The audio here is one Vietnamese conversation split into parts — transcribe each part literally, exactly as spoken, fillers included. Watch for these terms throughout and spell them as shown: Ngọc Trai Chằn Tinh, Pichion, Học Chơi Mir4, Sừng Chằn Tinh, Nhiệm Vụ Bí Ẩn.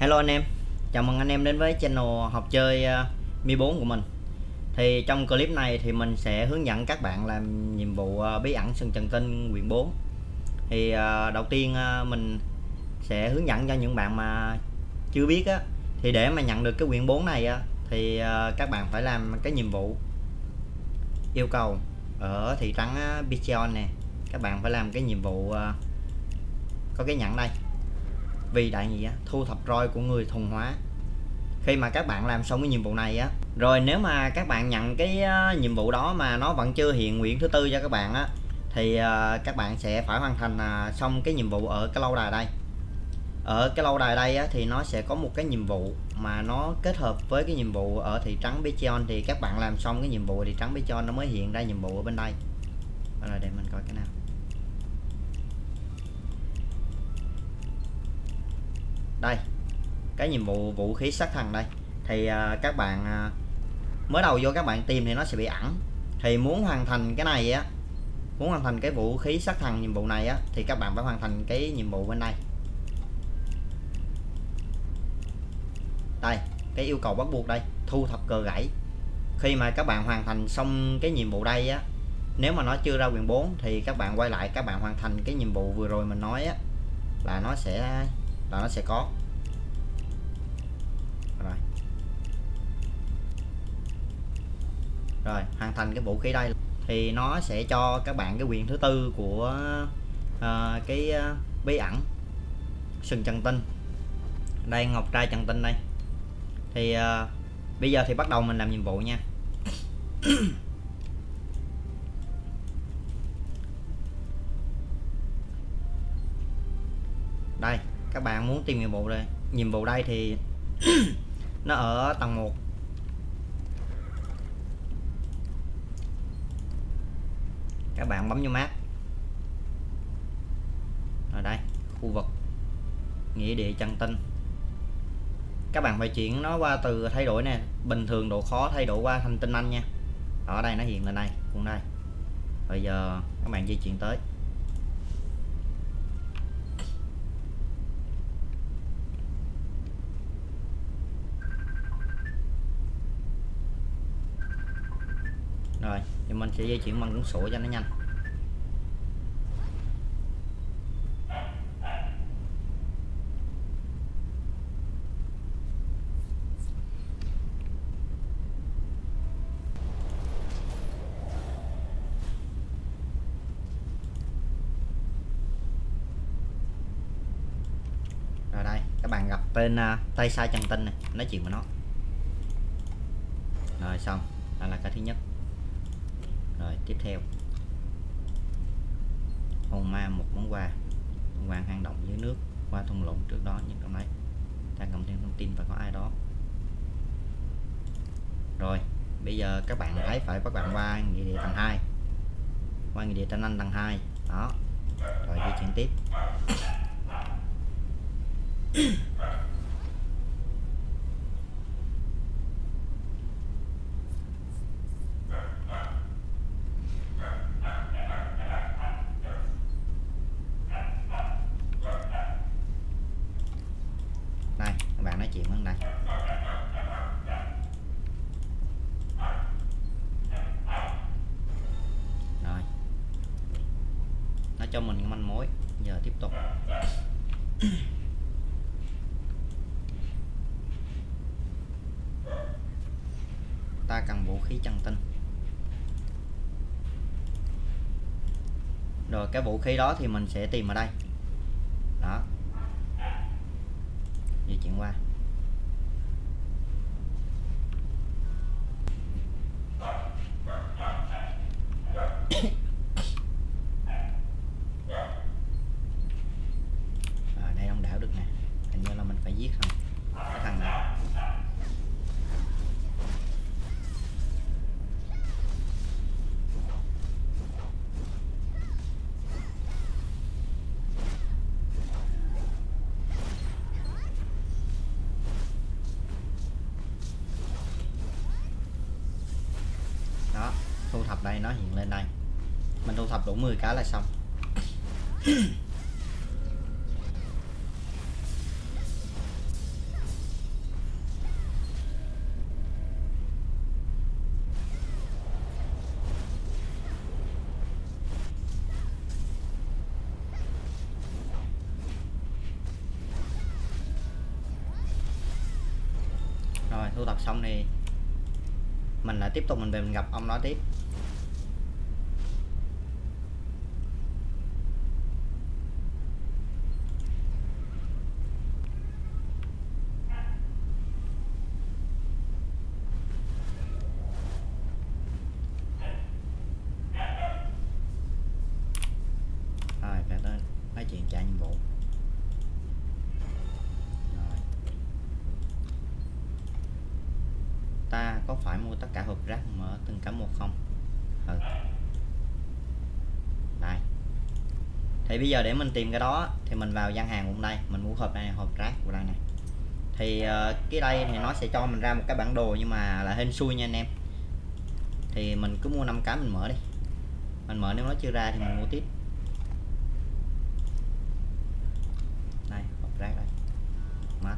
Hello anh em, chào mừng anh em đến với channel Học Chơi mi bốn của mình. Thì trong clip này thì mình sẽ hướng dẫn các bạn làm nhiệm vụ bí ẩn sân Trần Tinh quyển bốn. Thì đầu tiên mình sẽ hướng dẫn cho những bạn mà chưa biết á, thì để mà nhận được cái quyển bốn này á, thì các bạn phải làm cái nhiệm vụ yêu cầu ở thị trấn Pichion nè. Các bạn phải làm cái nhiệm vụ có cái nhẫn đây, vì đại nghĩa thu thập roi của người thuần hóa. Khi mà các bạn làm xong cái nhiệm vụ này á, rồi nếu mà các bạn nhận cái nhiệm vụ đó mà nó vẫn chưa hiện nguyện thứ tư cho các bạn á, thì các bạn sẽ phải hoàn thành xong cái nhiệm vụ ở cái lâu đài đây. Ở cái lâu đài đây á, thì nó sẽ có một cái nhiệm vụ mà nó kết hợp với cái nhiệm vụ ở thị trấn Pichion. Thì các bạn làm xong cái nhiệm vụ ở thị trấn Pichion nó mới hiện ra nhiệm vụ ở bên đây. Rồi để mình coi cái nào. Đây, cái nhiệm vụ vũ khí sát thần đây. Thì à, các bạn à, mới đầu vô các bạn tìm thì nó sẽ bị ẩn. Thì muốn hoàn thành cái này á, muốn hoàn thành cái vũ khí sát thần nhiệm vụ này á, thì các bạn phải hoàn thành cái nhiệm vụ bên đây. Đây, cái yêu cầu bắt buộc đây, thu thập cờ gãy. Khi mà các bạn hoàn thành xong cái nhiệm vụ đây á, nếu mà nó chưa ra quyển bốn thì các bạn quay lại, các bạn hoàn thành cái nhiệm vụ vừa rồi mình nói á, là nó sẽ là nó sẽ có. Rồi. Rồi, hoàn thành cái vũ khí đây thì nó sẽ cho các bạn cái quyền thứ tư của uh, cái uh, bí ẩn sừng Trần Tinh. Đây, ngọc trai Trần Tinh đây. Thì uh, bây giờ thì bắt đầu mình làm nhiệm vụ nha. Đây, các bạn muốn tìm nhiệm vụ đây. Nhiệm vụ đây thì nó ở tầng một. Các bạn bấm vô map. Rồi đây, khu vực nghĩa địa Trần Tinh. Các bạn phải chuyển nó qua từ thay đổi nè, bình thường độ khó thay đổi qua thành tinh anh nha. Ở đây nó hiện lên đây, cũng đây. Bây giờ các bạn di chuyển tới. Rồi, thì mình sẽ di chuyển bằng cuốn sổ cho nó nhanh. Rồi đây, các bạn gặp tên uh, Tay Sai Trần Tinh này, nói chuyện với nó. Rồi xong, đây là cái thứ nhất. Rồi tiếp theo, hồn ma một món quà, món quà hang động dưới nước, qua thung lũng trước đó nhưng trong đấy ta cộng thêm thông tin và có ai đó. Rồi bây giờ các bạn ấy phải các bạn qua nghĩa địa tầng hai, qua nghĩa địa Tân Anh tầng hai đó. Rồi di chuyển tiếp. Cho mình manh mối. Giờ tiếp tục. Ta cần vũ khí Trần Tinh. Rồi cái vũ khí đó thì mình sẽ tìm ở đây. Đó. Di chuyển qua. Thu thập đây, nó hiện lên đây. Mình thu thập đủ mười cái là xong. thu thập xong thì mình lại tiếp tục mình về mình gặp ông đó tiếp. Có phải mua tất cả hộp rác mở từng cái một không? Ừ. Đây. Thì bây giờ để mình tìm cái đó thì mình vào gian hàng cũng đây, mình mua hộp này, hộp rác của đây này. Thì uh, cái đây thì nó sẽ cho mình ra một cái bản đồ nhưng mà là hên xui nha anh em. Thì mình cứ mua năm cái mình mở đi. Mình mở nếu nó chưa ra thì mình mua tiếp. Đây, hộp rác đây. Mát.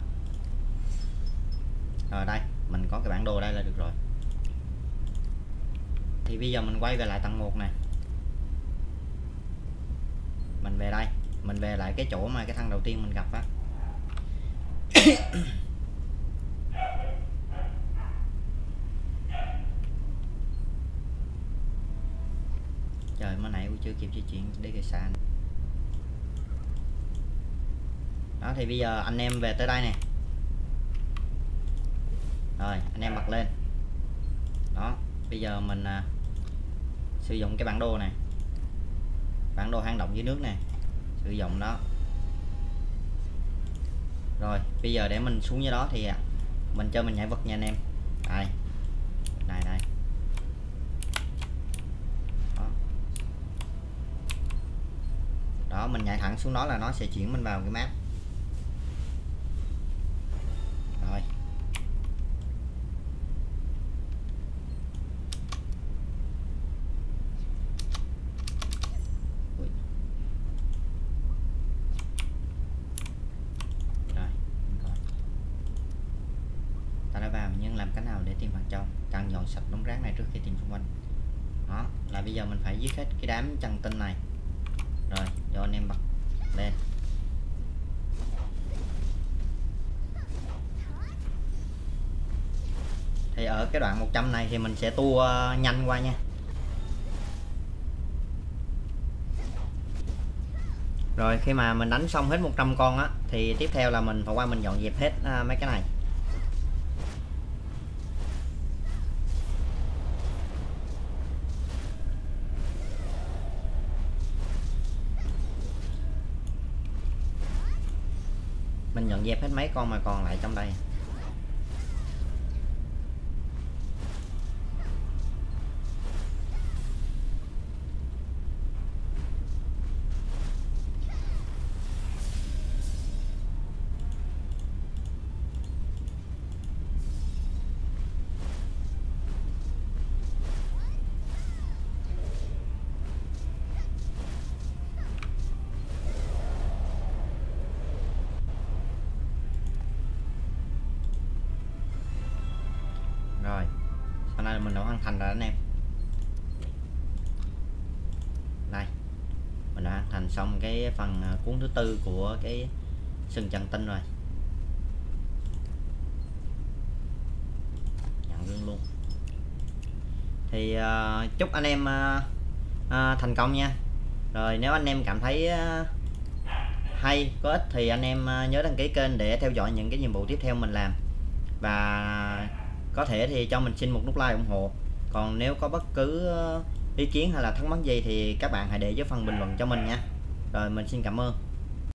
Rồi đây. Mình có cái bản đồ đây là được rồi. Thì bây giờ mình quay về lại tầng một này. Mình về đây, mình về lại cái chỗ mà cái thằng đầu tiên mình gặp á. Trời, mới nãy cũng chưa kịp di chuyển để cái sàn. Đó thì bây giờ anh em về tới đây nè. Rồi anh em bật lên đó, bây giờ mình à, sử dụng cái bản đồ này, bản đồ hang động dưới nước này, sử dụng đó. Rồi bây giờ để mình xuống dưới đó thì à, mình cho mình nhảy vật nha anh em. Đây đây đây đó. Đó mình nhảy thẳng xuống đó là nó sẽ chuyển mình vào cái map. Sạch đống rác này trước khi tìm xung quanh. Đó là bây giờ mình phải giết hết cái đám chằn tinh này. Rồi cho anh em bật lên. Thì ở cái đoạn một trăm này thì mình sẽ tua nhanh qua nha. Rồi khi mà mình đánh xong hết một trăm con á thì tiếp theo là mình phải qua mình dọn dẹp hết uh, mấy cái này. Mình nhận dẹp hết mấy con mà còn lại trong đây. Rồi, sau này mình đã hoàn thành rồi anh em. Đây, mình đã hoàn thành xong cái phần cuốn thứ tư của cái sừng chằn tinh rồi. Nhận gương luôn. Thì uh, chúc anh em uh, uh, thành công nha. Rồi nếu anh em cảm thấy uh, hay, có ích thì anh em uh, nhớ đăng ký kênh để theo dõi những cái nhiệm vụ tiếp theo mình làm. Và có thể thì cho mình xin một nút like ủng hộ. Còn nếu có bất cứ ý kiến hay là thắc mắc gì thì các bạn hãy để dưới phần bình luận cho mình nha. Rồi mình xin cảm ơn.